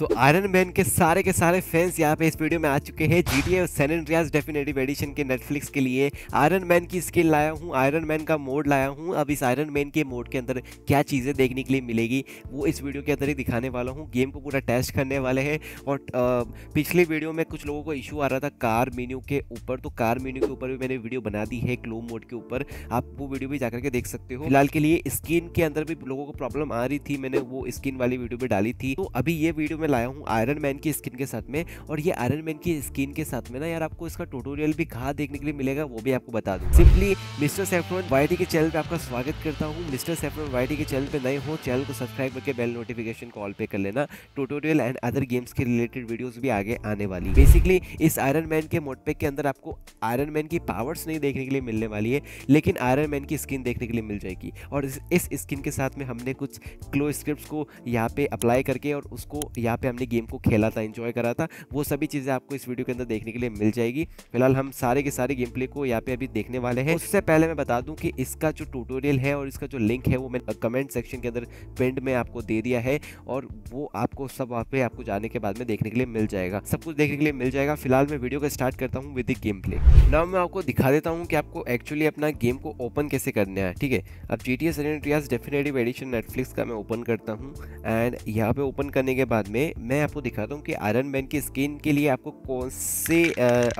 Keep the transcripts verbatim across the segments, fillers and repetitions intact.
तो iron man के सारे के सारे फैंस यहाँ पे इस वीडियो में आ चुके हैं। GTA San Andreas definitive edition के नेटफ्लिक्स के लिए आयरन मैन की स्किन लाया हूँ, आयरन मैन का मोड लाया हूँ। अब इस आयरन मैन के मोड के अंदर क्या चीज़ें देखने के लिए मिलेगी वो इस वीडियो के अंदर ही दिखाने वाला हूँ। गेम को पूरा टेस्ट करने वाले हैं। और आ, पिछली वीडियो में कुछ लोगों को इशू आ रहा था कार मेन्यू के ऊपर, तो कार मेन्यू के ऊपर भी मैंने वीडियो बना दी है ग्लो मोड के ऊपर, आप वो वीडियो भी जाकर के देख सकते हो। फिलहाल के लिए स्किन के अंदर भी लोगों को प्रॉब्लम आ रही थी, मैंने वो स्किन वाली वीडियो भी डाली थी। तो अभी ये वीडियो में लाया हूँ आयरन मैन की स्किन के साथ में। और ये आयरन मैन की स्किन के साथ में ना यार आपको इसका ट्यूटोरियल भी कहाँ देखने के लिए मिलेगा वो भी आपको बता दूं। सिंपली मिस्टर सेफ्रॉन वाईटी के चैनल पे आपका स्वागत करता हूँ। मिस्टर सेफ्रॉन वाईटी के चैनल पे नए हो, चैनल को सब्सक्राइब करके बेल नोटिफिकेशन को ऑल पे कर लेना। ट्यूटोरियल एंड अदर गेम्स के रिलेटेड वीडियोस भी आगे आने वाली। बेसिकली इस आयरन मैन के मोडपैक के अंदर आपको आयरन मैन की पावर्स नहीं देखने के लिए मिलने वाली है, लेकिन आयरन मैन की स्किन देखने के लिए मिल जाएगी। और इस स्किन के साथ में हमने कुछ ग्लो स्क्रिप्ट को यहाँ पे अप्लाई करके और उसको यहाँ पे हमने गेम को खेला था, एंजॉय करा था, वो सभी चीज़ें आपको इस वीडियो के अंदर देखने के लिए मिल जाएगी। फिलहाल हम सारे के सारे गेम प्ले को यहाँ पे अभी देखने वाले हैं। उससे पहले मैं बता दूं कि इसका जो ट्यूटोरियल है और इसका जो लिंक है वो मैंने कमेंट सेक्शन के अंदर पिंड में आपको दे दिया है, और वो आपको सब वहाँ पे आपको जाने के बाद में देखने के लिए मिल जाएगा, सब कुछ देखने के लिए मिल जाएगा। फिलहाल मैं वीडियो का स्टार्ट करता हूँ with the game play. Now मैं आपको दिखा देता हूँ कि आपको एक्चुअली अपना गेम को ओपन कैसे करना है, ठीक है। अब GTA San Andreas definitive edition Netflix का मैं ओपन करता हूँ, एंड यहाँ पे ओपन करने के बाद में मैं आपको दिखाता हूँ कि आयरन मैन की स्किन के लिए आपको कौन से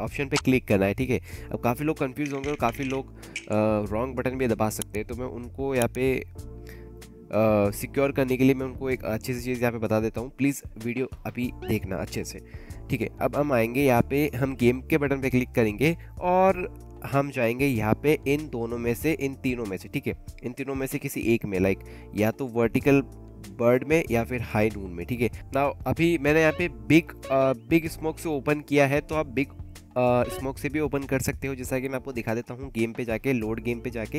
ऑप्शन पे क्लिक करना है, ठीक है। अब काफ़ी लोग कंफ्यूज होंगे और काफ़ी लोग रॉन्ग बटन भी दबा सकते हैं, तो मैं उनको यहाँ पे सिक्योर करने के लिए मैं उनको एक अच्छी सी चीज़ यहाँ पे बता देता हूँ। प्लीज़ वीडियो अभी देखना अच्छे से, ठीक है। अब हम आएंगे यहाँ पे, हम गेम के बटन पे क्लिक करेंगे और हम जाएंगे यहाँ पे इन दोनों में से, इन तीनों में से, ठीक है, इन तीनों में से किसी एक में, लाइक या तो वर्टिकल बर्ड में या फिर हाई नून में, ठीक है। नाउ अभी मैंने यहाँ पे बिग बिग स्मोक से ओपन किया है, तो आप बिग स्मोक uh, से भी ओपन कर सकते हो, जैसा कि मैं आपको दिखा देता हूँ। गेम पे जाके, लोड गेम पे जाके,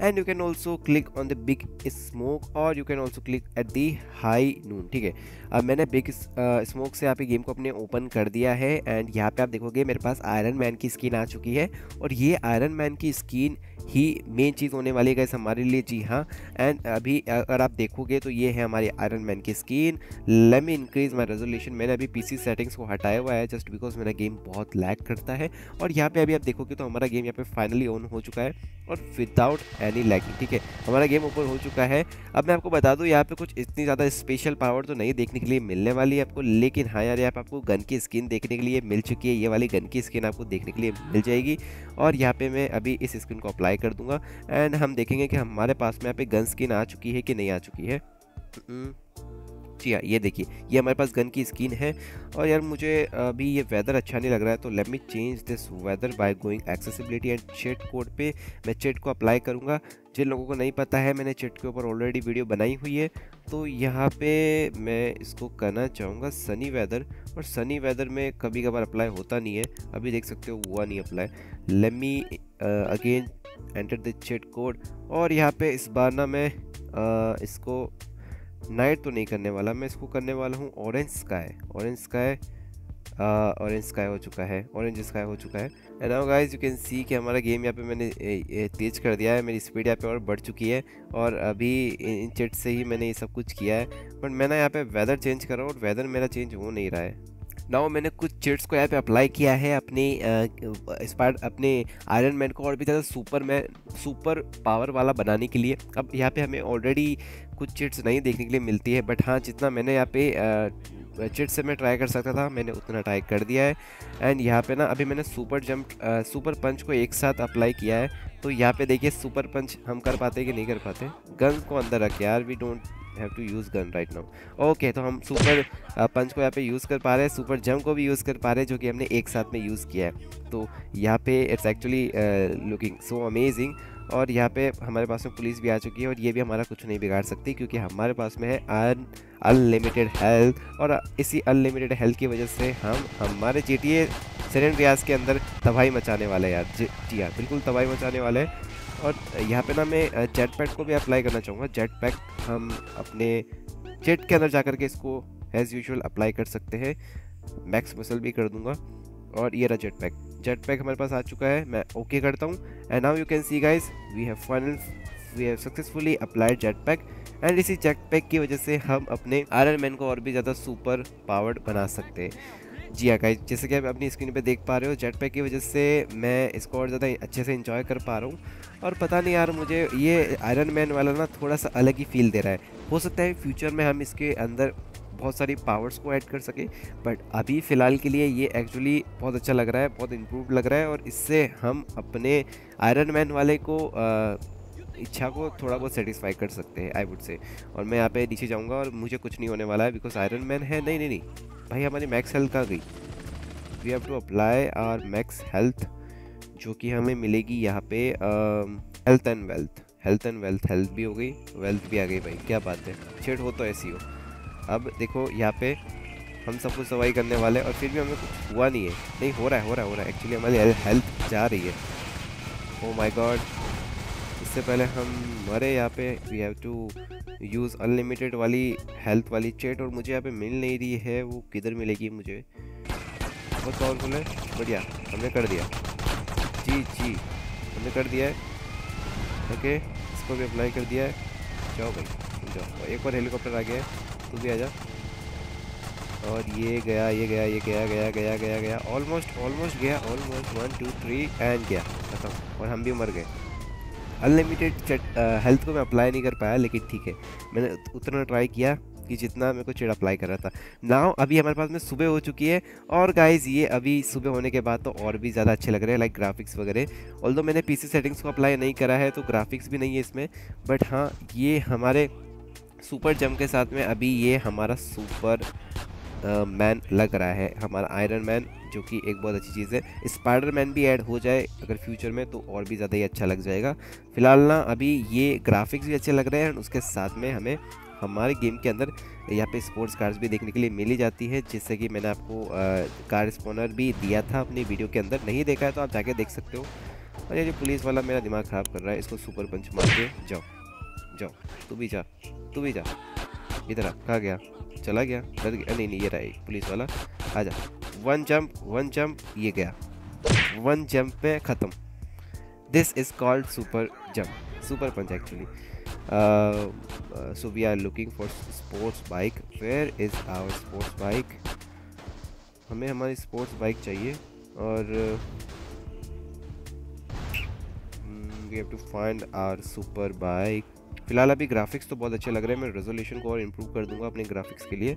and you can also click on the big smoke और you can also click at the high noon, ठीक है। अब मैंने बिग स्मोक से यहाँ पे गेम को अपने ओपन कर दिया है, एंड यहाँ पे आप देखोगे मेरे पास आयरन मैन की स्किन आ चुकी है। और ये आयरन मैन की स्किन ही मेन चीज़ होने वाली है हमारे लिए, जी हाँ। एंड अभी अगर आप देखोगे तो ये है हमारे आयरन मैन की skin. Let me increase my resolution. मैंने अभी पीसी सेटिंग्स को हटाया हुआ है जस्ट बिकॉज मेरा गेम बहुत लैग करता है। और यहाँ पे अभी आप देखोगे तो हमारा गेम यहाँ पे फाइनली ऑन हो चुका है और विदाउट एनी लैगिंग, ठीक है, हमारा गेम ओपन हो चुका है। अब मैं आपको बता दूँ यहाँ पर कुछ इतनी ज़्यादा स्पेशल पावर तो नहीं देखने के लिए मिलने वाली है आपको, लेकिन हाँ यार यहाँ पर आपको गन की स्किन देखने के लिए मिल चुकी है। ये वाली गन की स्किन आपको देखने के लिए मिल जाएगी और यहाँ पर मैं अभी इस स्किन को अप्लाई कर दूंगा एंड हम देखेंगे कि हमारे पास में यहाँ पे गन स्किन आ चुकी है कि नहीं आ चुकी है। जी हाँ, ये देखिए, ये हमारे पास गन की स्किन है। और यार मुझे अभी ये वेदर अच्छा नहीं लग रहा है, तो let me change this weather by going accessibility and cheat code पे मैं चेट को अप्लाई करूँगा। जिन लोगों को नहीं पता है मैंने चेट के ऊपर ऑलरेडी वीडियो बनाई हुई है, तो यहाँ पे मैं इसको करना चाहूँगा सनी वेदर, और सनी वेदर में कभी कभार अप्लाई होता नहीं है, अभी देख सकते हो हुआ नहीं apply. Let me again enter the cheat code, और यहाँ पे इस बार ना मैं uh, इसको नाइट तो नहीं करने वाला, मैं इसको करने वाला हूँ orange sky. Orange sky orange sky हो चुका है, ऑरेंज स्काई हो चुका है। And now guys you can see कि हमारा गेम यहाँ पे मैंने तेज़ कर दिया है, मेरी स्पीड यहाँ पे और बढ़ चुकी है। और अभी इन चेट से ही मैंने ये सब कुछ किया है, बट मैंने यहाँ पे वेदर चेंज करा और वेदर मेरा चेंज हो नहीं रहा है। नाउ मैंने कुछ चिट्स को यहाँ पे अप्लाई किया है अपने स्पाइड अपने आयरन मैन को और भी ज़्यादा सुपर मैन सुपर पावर वाला बनाने के लिए। अब यहाँ पे हमें ऑलरेडी कुछ चिट्स नहीं देखने के लिए मिलती है, बट हाँ जितना मैंने यहाँ पे आ, चिट से मैं ट्राई कर सकता था मैंने उतना ट्राई कर दिया है। एंड यहाँ पे ना अभी मैंने सुपर जंप सुपर पंच को एक साथ अप्लाई किया है, तो यहाँ पे देखिए सुपर पंच हम कर पाते हैं कि नहीं कर पाते। गन को अंदर रख के यार, we don't have to use gun right now. Okay, तो हम सुपर पंच को यहाँ पे यूज़ कर पा रहे हैं, सुपर जंप को भी यूज़ कर पा रहे हैं जो कि हमने एक साथ में यूज़ किया है। तो यहाँ पे it's actually looking so amazing. और यहाँ पे हमारे पास में पुलिस भी आ चुकी है और ये भी हमारा कुछ नहीं बिगाड़ सकती, क्योंकि हमारे पास में है अन अनलिमिटेड हेल्थ। और इसी अनलिमिटेड हेल्थ की वजह से हम हमारे जीटीए सैन एंड्रियास के अंदर तबाही मचाने वाले हैं यार, जी यार बिल्कुल तबाही मचाने वाले हैं। और यहाँ पे ना मैं जेट पैक को भी अप्लाई करना चाहूँगा। जेट पैक हम अपने जेट के अंदर जा कर के इसको एज़ यूजुअल अप्लाई कर सकते हैं, मैक्स मसल भी कर दूँगा। और ये रहा जेट पैक, जेट पैक हमारे पास आ चुका है, मैं ओके करता हूँ। And now you can see guys we have final we have successfully applied jet pack. And इसी जेटपैक की वजह से हम अपने आयरन मैन को और भी ज़्यादा सुपर पावर्ड बना सकते हैं। जी हाँ गाइस, जैसे कि आप अपनी स्क्रीन पे देख पा रहे हो, जेटपैक की वजह से मैं इसको और ज़्यादा अच्छे से एंजॉय कर पा रहा हूँ। और पता नहीं यार, मुझे ये आयरन मैन वाला ना थोड़ा सा अलग ही फील दे रहा है। हो सकता है फ्यूचर में हम इसके अंदर बहुत सारी पावर्स को ऐड कर सकें, बट अभी फ़िलहाल के लिए ये एक्चुअली बहुत अच्छा लग रहा है, बहुत इम्प्रूव लग रहा है। और इससे हम अपने आयरन मैन वाले को आ, इच्छा को थोड़ा बहुत सेटिस्फाई कर सकते हैं, आई वुड से। और मैं यहाँ पे नीचे जाऊँगा और मुझे कुछ नहीं होने वाला है बिकॉज आयरन मैन है। नहीं नहीं नहीं भाई, हमारी मैक्स हेल्थ कहाँ गई? We have to apply our max health, जो कि हमें मिलेगी यहाँ पे health and wealth. Health and wealth, health भी हो गई, वेल्थ भी आ गई। भाई क्या बात है, छेड़ हो तो ऐसी हो। अब देखो यहाँ पे हम सब कुछ सवाई करने वाले हैं और फिर भी हमें कुछ हुआ नहीं है। नहीं हो रहा है, हो रहा है, हो रहा है। एक्चुअली हमारी हेल्थ जा रही है। ओ माई गॉड, इससे पहले हम मरे यहाँ पे we have to use unlimited वाली हेल्थ वाली चैट, और मुझे यहाँ पे मिल नहीं रही है। वो किधर मिलेगी मुझे? बहुत पावरफुल है, बढ़िया, हमने कर दिया। जी जी हमने कर दिया है। ओके, इसको भी अप्लाई कर दिया है। जाओ भाई जाओ, एक और हेलीकॉप्टर आ गया है, तू भी आ जा। और ये गया, ये गया, ये गया, गया गया गया गया ऑलमोस्ट ऑलमोस्ट गया almost one two three and गया, खत्म। और हम भी मर गए। अनलिमिटेड हेल्थ को मैं अप्लाई नहीं कर पाया, लेकिन ठीक है, मैंने उतना ट्राई किया कि जितना मेरे को चेड अप्लाई कर रहा था। नाउ अभी हमारे पास में सुबह हो चुकी है, और गाइज़ ये अभी सुबह होने के बाद तो और भी ज़्यादा अच्छे लग रहे हैं, लाइक ग्राफिक्स वगैरह। ऑल्दो मैंने पीसी सेटिंग्स को अप्लाई नहीं करा है तो ग्राफिक्स भी नहीं है इसमें, बट हाँ ये हमारे सुपर जम के साथ में अभी ये हमारा सुपर मैन uh, लग रहा है, हमारा आयरन मैन, जो कि एक बहुत अच्छी चीज़ है। स्पाइडर मैन भी ऐड हो जाए अगर फ्यूचर में तो और भी ज़्यादा ही अच्छा लग जाएगा। फिलहाल ना अभी ये ग्राफिक्स भी अच्छे लग रहे हैं, और उसके साथ में हमें हमारे गेम के अंदर यहाँ पे स्पोर्ट्स कार्स भी देखने के लिए मिली जाती है, जिससे कि मैंने आपको आ, कार स्पॉनर भी दिया था अपनी वीडियो के अंदर। नहीं देखा है तो आप जाके देख सकते हो। और ये जो पुलिस वाला मेरा दिमाग ख़राब कर रहा है, इसको सुपर पंच मार के जाओ जाओ, तू भी जा, तू भी जा, इधर आ गया, चला गया, डर गया। नहीं नहीं ये रहा पुलिस वाला, आजा। वन जंप, वन जंप, ये गया, वन जंप पे ख़त्म। This is called super jump, super punch actually. So we are looking for sports bike, where is our sports bike? हमें हमारी स्पोर्ट्स बाइक चाहिए, और we have to find our super bike. फिलहाल अभी graphics तो बहुत अच्छे लग रहे हैं, मैं रेजोल्यूशन को और इम्प्रूव कर दूंगा अपने ग्राफिक्स के लिए।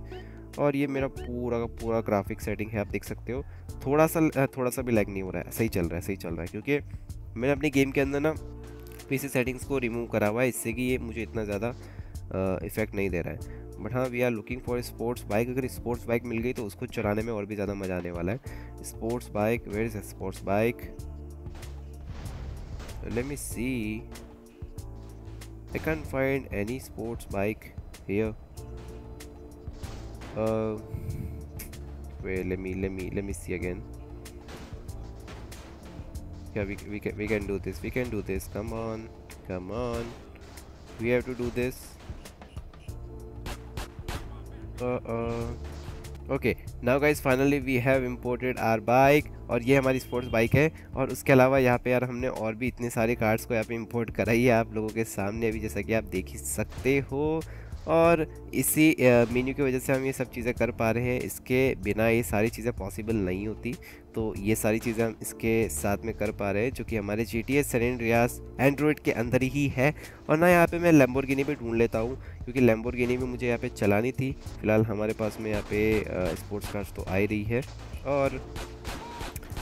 और ये मेरा पूरा का पूरा ग्राफिक सेटिंग है, आप देख सकते हो। थोड़ा सा थोड़ा सा भी लैग नहीं हो रहा है, सही चल रहा है, सही चल रहा है, क्योंकि मैंने अपने गेम के अंदर ना पीसी सेटिंग्स को रिमूव करा हुआ है, इससे कि ये मुझे इतना ज़्यादा इफेक्ट नहीं दे रहा है। बट हाँ, we are looking for sports bike. अगर स्पोर्ट्स बाइक मिल गई तो उसको चलाने में और भी ज़्यादा मज़ा आने वाला है। Sports bike, where is sports bike? Let me see, I can't find any sports bike here. Uh, wait, let me let me let me see again. Yeah, we we can we can do this. We can do this. Come on, come on. We have to do this. Uh uh. Okay. Now guys, finally we have imported our bike. और ये हमारी sports bike है। और उसके अलावा यहाँ पे यार हमने और भी इतने सारे कार्ड्स को यहाँ पे इंपोर्ट कराई है आप लोगों के सामने अभी, जैसा कि आप देख ही सकते हो। और इसी मेन्यू की वजह से हम ये सब चीज़ें कर पा रहे हैं, इसके बिना ये सारी चीज़ें पॉसिबल नहीं होती। तो ये सारी चीज़ें हम इसके साथ में कर पा रहे हैं, जो कि हमारे जीटीए सैन एंड्रियास एंड्रॉइड के अंदर ही है। और ना यहाँ पे मैं लैम्बोर्गिनी भी ढूंढ लेता हूँ, क्योंकि लैम्बोर्गिनी में मुझे यहाँ पे चलानी थी। फ़िलहाल हमारे पास में यहाँ पे स्पोर्ट्स कार्स तो आ ही रही है, और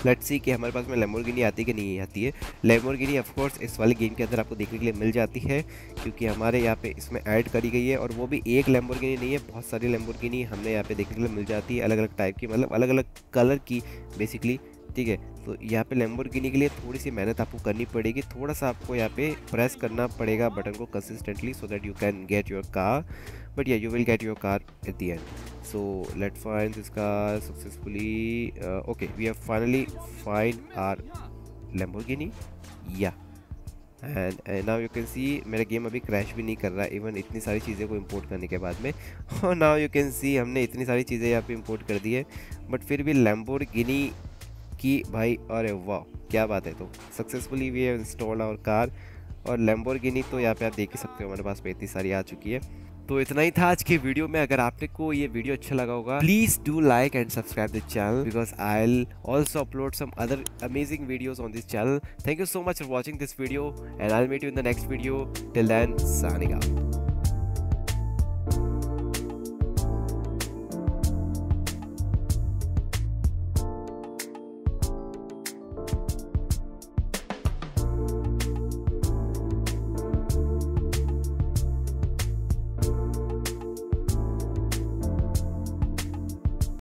लेट्स सी कि हमारे पास में लैम्बोर्गिनी आती कि नहीं आती है। लैम्बोर्गिनी ऑफ कोर्स इस वाली गेम के अंदर आपको देखने के लिए मिल जाती है, क्योंकि हमारे यहाँ पे इसमें ऐड करी गई है। और वो भी एक लैम्बोर्गिनी नहीं है, बहुत सारी लैम्बोर्गिनी हमें यहाँ पे देखने के लिए मिल जाती है, अलग अलग टाइप की, मतलब अलग अलग कलर की बेसिकली, ठीक है। तो यहाँ पे लैम्बोर्गिनी के लिए थोड़ी सी मेहनत आपको करनी पड़ेगी, थोड़ा सा आपको यहाँ पे प्रेस करना पड़ेगा बटन को consistently, so that you can get your car. But या you will get your car at the end. So let find this car successfully. Okay, we have finally find our Lamborghini, या and now you can see मेरा game अभी crash भी नहीं कर रहा है, even इतनी सारी चीज़ें को इंपोर्ट करने के बाद में। और नाउ यू कैन सी हमने इतनी सारी चीज़ें यहाँ पे इंपोर्ट कर दी है, बट फिर भी लैम्बोर्गिनी कि भाई, अरे वाह क्या बात है। तो successfully we have installed our car. और लैम्बोर्गिनी तो यहाँ पे आप देख ही सकते हो हमारे पास में इतनी सारी आ चुकी है। तो इतना ही था आज के वीडियो में। अगर आपने को ये वीडियो अच्छा लगा होगा please do like and subscribe the channel, because I'll also upload some other amazing videos on this channel. Thank you so much for watching this video, and I'll meet you in the next video. Till then, signing out.